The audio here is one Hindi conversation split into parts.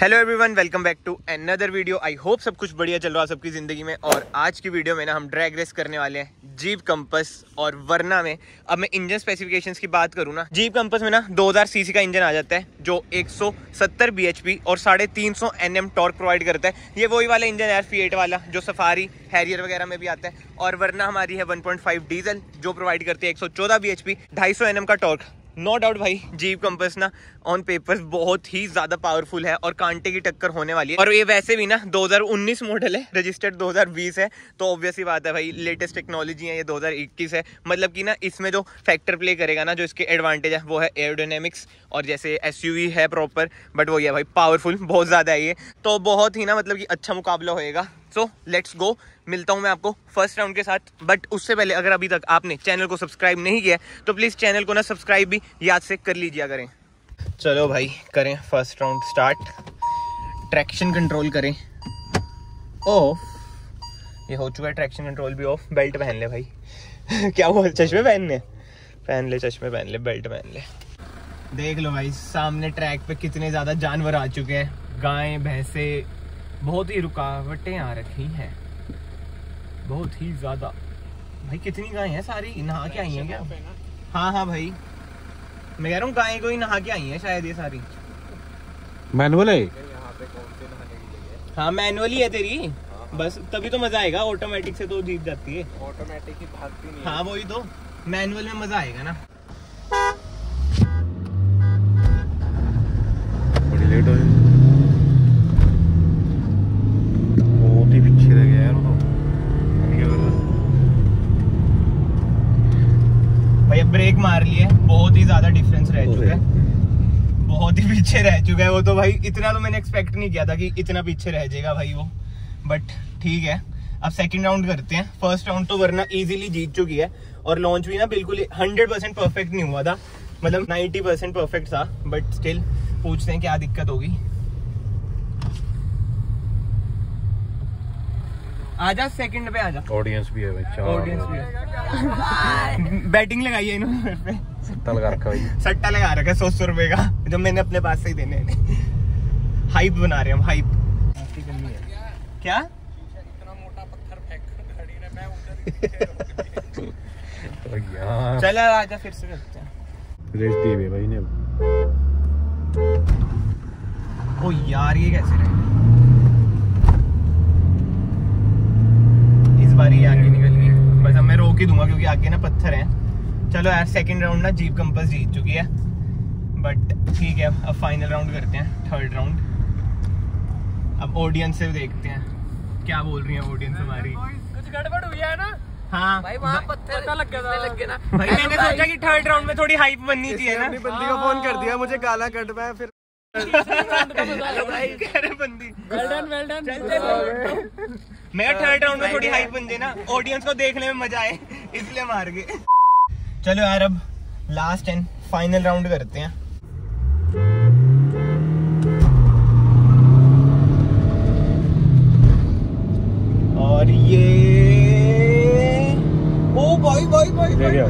Hello everyone, welcome back to another video. I hope सब कुछ बढ़िया चल रहा है सबकी ज़िंदगी में। और आज की वीडियो में ना हम ड्रैग रेस करने वाले हैं जीप कंपस और वर्ना में। अब मैं इंजन स्पेसिफिकेशंस की बात करूँ ना, जीप कंपस में ना 2000 सीसी का इंजन आ जाता है जो 170 बीएचपी और 350 एनएम टॉर्क प्रोवाइड करता है। ये वही वाला इंजन है F8 वाला जो सफारी, हैरियर वगैरह में भी आता है। और वर्ना हमारी है 1.5 डीजल जो प्रोवाइड करती है 114 बीएचपी, 250 एनएम का टॉर्क। नो डाउट भाई, जीप कंपस ना ऑन पेपर्स बहुत ही ज़्यादा पावरफुल है और कांटे की टक्कर होने वाली है। और ये वैसे भी ना 2019 मॉडल है, रजिस्टर्ड 2020 है, तो ऑब्वियसली बात है भाई लेटेस्ट टेक्नोलॉजी है, ये 2021 है। मतलब कि ना इसमें जो फैक्टर प्ले करेगा ना, जो इसके एडवांटेज है वो है एयरोडायनेमिक्स। और जैसे एसयूवी है प्रॉपर, बट वो ये भाई पावरफुल बहुत ज़्यादा है ये, तो बहुत ही ना मतलब कि अच्छा मुकाबला होएगा। सो लेट्स गो, मिलता हूँ मैं आपको फर्स्ट राउंड के साथ। बट उससे पहले अगर अभी तक आपने चैनल को सब्सक्राइब नहीं किया तो प्लीज़ चैनल को ना सब्सक्राइब भी याद से कर लीजिए करें। चलो भाई करें first round start. Traction control करें ऑफ, ये हो चुका है, ट्रैक्शन कंट्रोल भी ऑफ। बेल्ट पहन ले भाई क्या हुआ, चश्मे पहनने, पहन ले चश्मे, पहन ले बेल्ट, पहन ले। देख लो भाई सामने ट्रैक पे कितने ज़्यादा जानवर आ चुके हैं, गायें, भैंसे, बहुत ही रुकावटें आ रखी हैं, बहुत ही ज़्यादा। भाई कितनी गायें हैं, सारी नहा के आई हैं क्या? हाँ हाँ भाई, मैं कह रहा हूँ गायें को ही नहा के आई हैं शायद ये सारी। मैनुअल है यहाँ पे, कौन से नहाने की जगह है? हाँ मैनुअल ही है तेरी। हाँ। बस तभी तो मज़ा आएगा, ऑटोमेटिक से तो जीत जाती है, ऑटोमेटिक ही भागती नहीं। हाँ वही तो, मैनुअल में मज़ा आएगा ना। बड़ी लेट हो गई, बहुत ही पीछे रह गया यार। भैया ब्रेक मार लिए, बहुत ही ज्यादा डिफरेंस रह चुका है, बहुत ही पीछे रह चुका है वो तो। भाई इतना तो मैंने एक्सपेक्ट नहीं किया था कि इतना पीछे रह जाएगा भाई वो, बट ठीक है। अब सेकंड राउंड करते हैं। फर्स्ट राउंड तो वरना इजीली जीत चुकी है और लॉन्च भी ना बिल्कुल 100% परफेक्ट नहीं हुआ था, मतलब 90% परफेक्ट था, बट स्टिल पूछते हैं क्या दिक्कत होगी। आजा सेकंड पे आजा। ऑडियंस भी है भाई, ऑडियंस भी है। बैटिंग लगाई है इन्होंने, सट्टा लगा रखा भाई, सट्टा लगा रखा है 100 रुपए का, जो मैंने अपने पास से ही देने हैं। हाइप बना रहे हम, हाइप क्या इतना मोटा पत्थर फेंक गाड़ी ने, मैं उधर ही यार। चल आजा फिर से करते हैं। रेस दी है भाई ने। ओ यार ये कैसे रहे बारी, आगे निकल गई। बस अब मैं रोक ही दूंगा क्योंकि आगे ना पत्थर हैं। चलो यार, सेकंड राउंड ना जीप कंपस जीत चुकी है, बट ठीक है। अब फाइनल राउंड करते हैं, थर्ड राउंड। अब ऑडियंस से देखते हैं क्या बोल रही है ऑडियंस हमारी। कुछ गड़बड़ हुई है ना? हाँ भाई वहाँ पत्थर का लग गया ना भाई, मैंने सोचा कि थर्ड राउंड में थोड़ी हाइप बननी चाहिए ना। बंदी को फोन कर दिया, मुझे काला कट पाया फिर बंदी। मैं थर्ड राउंड में थोड़ी हाइप बन देना, ऑडियंस को देखने में मजा आए इसलिए मार गए। चलो यार अब लास्ट एंड फाइनल राउंड करते हैं। और ये ओ भाई भाई भाई भाई गया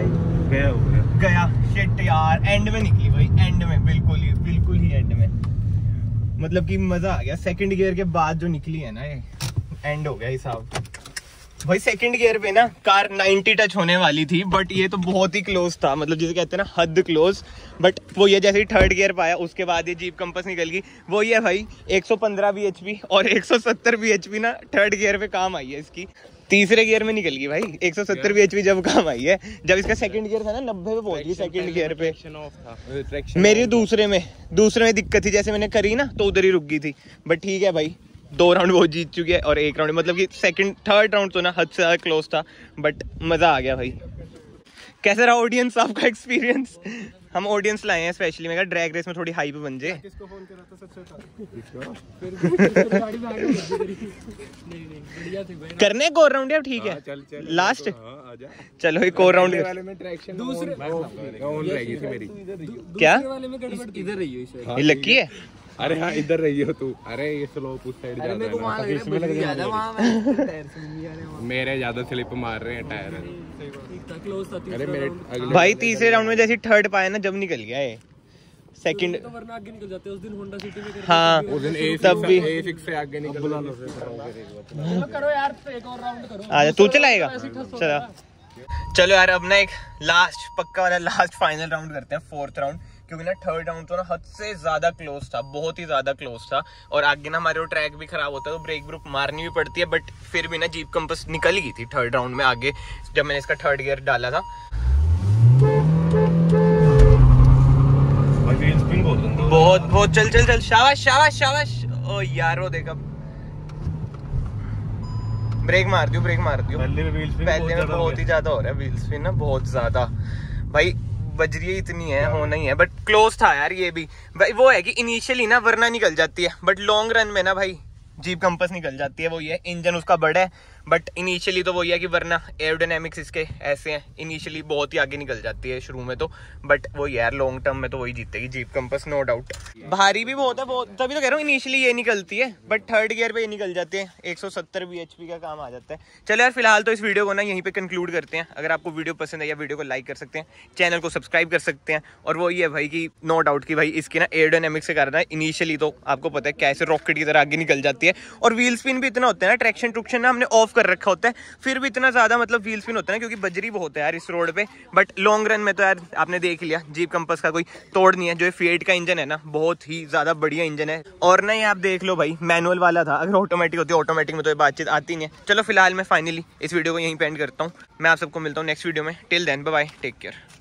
गया, शिट यार, एंड में निकली भाई, एंड में, बिल्कुल ही एंड में। मतलब कि मजा आ गया, सेकंड गियर के बाद जो निकली है ना ये, एंड हो गया हिसाब भाई। सेकंड गियर पे ना कार 90 टच होने वाली थी, बट ये तो बहुत ही क्लोज था, मतलब जिसे कहते हैं ना हद क्लोज। बट वो ये जैसे ही थर्ड गियर पाया उसके बाद ये जीप कंपस निकल गई। वो ये भाई 115 बीएचपी और 170 बीएचपी ना थर्ड गियर पे काम आई है इसकी, तीसरे गियर में निकल गई भाई। 170 बीएचपी जब काम आई है, जब इसका सेकंड गियर था ना 90 पे पहुंच गई। सेकंड गियर पे मेरी दूसरे में दिक्कत थी, जैसे मैंने करी ना तो उधर ही रुक गई थी। बट ठीक है भाई, 2 राउंड वो जीत चुकी है और 1 राउंड, मतलब कि सेकंड थर्ड राउंड तो ना हद से ज़्यादा क्लोज था, बट मज़ा आ गया भाई। कैसा रहा ऑडियंस आपका एक्सपीरियंस? हम ऑडियंस लाए हैं स्पेशली, मैं कहा ड्रैग रेस में थोड़ी हाइप बन जाए। किसको फोन कर रहा था? नहीं करने एक और राउंड है, ठीक है लास्ट। चलो एक और राउंड क्या लकी है? अरे हाँ इधर रही हो तू, अरे ये स्लोप उस साइड जा रहा है, इसमें लग गया वहां में, मेरे ज्यादा स्लिप मार रहे हैं टायर। अरे मेरे भाई तीसरे राउंड में जैसे थर्ड पाया ना जब निकल गया है, सेकंड तो वरना आगे निकल जाते उस दिन होंडा सिटी में। हाँ तब भी A6 से आगे निकल करो यार, एक और राउंड करो। आजा तू चलाएगा, चला। चलो यार अपना एक लास्ट पक्का वाला लास्ट फाइनल राउंड करते हैं, फोर्थ राउंड, क्योंकि ना थर्ड राउंड तो ना हद से ज्यादा क्लोज था, बहुत ही ज्यादा क्लोज था। और आगे ना हमारे वो ट्रैक भी खराब होता है तो ब्रेक ब्रूक मारनी भी पड़ती है, बट फिर भी ना जीप कंपस निकल गई थी थर्ड राउंड में आगे, जब मैंने इसका थर्ड गियर डाला था। बहुत बहुत चल चल चल, शाबाश शाबाश शाबाश। ओ यार वो देखा, ब्रेक मार दियो, ब्रेक मार दियो। पहले में बहुत ही ज्यादा हो रहा है व्हील स्पिन ना, बहुत ज्यादा भाई, बजरी इतनी है, होना ही है। बट क्लोज था यार ये भी भाई, वो है कि इनिशियली ना वरना निकल जाती है, बट लॉन्ग रन में ना भाई जीप कंपस निकल जाती है। वो ये इंजन उसका बड़ा है, बट इनिशियली तो वही है कि वरना एयरोडायनेमिक्स इसके ऐसे हैं, इनिशियली बहुत ही आगे निकल जाती है शुरू में तो, बट वो यार लॉन्ग टर्म में तो वही जीतेगी जीप कंपस, नो डाउट। भारी भी बहुत है, बहुत, तभी तो कह रहा हूँ इनिशियली ये निकलती है, बट थर्ड गियर पे ये निकल जाते हैं, 170 bhp का काम आ जाता है। चलो यार फिलहाल तो इस वीडियो को ना यहीं पे कंक्लूड करते हैं। अगर आपको वीडियो पसंद है या वीडियो को लाइक कर सकते हैं, चैनल को सब्सक्राइब कर सकते हैं। और वो ये है भाई कि नो डाउट कि भाई इसकी ना एयरोडायनेमिक्स से कारण है, इनिशियली तो आपको पता है कैसे रॉकेट की तरह आगे निकल जाती है, और व्हील स्पिन भी इतना होता है ना, ट्रैक्शन ट्रुक्शन ना हमने ऑफ कर रखा होता है, फिर भी इतना ज्यादा मतलब व्हील स्पिन होता है ना, क्योंकि बजरी बहुत है यार इस रोड पे। बट लॉन्ग रन में तो यार आपने देख लिया जीप कंपस का कोई तोड़ नहीं है, जो F8 का इंजन है ना बहुत ही ज्यादा बढ़िया इंजन है। और नहीं आप देख लो भाई मैनुअल वाला था, अगर ऑटोमेटिक होती है, ऑटोमेटिक में तो बातचीत आती नहीं है। चलो फिलहाल मैं फाइनली इस वीडियो को यहीं पे एंड करता हूँ, मैं आप सबको मिलता हूँ नेक्स्ट वीडियो में। Till then bye bye, take care.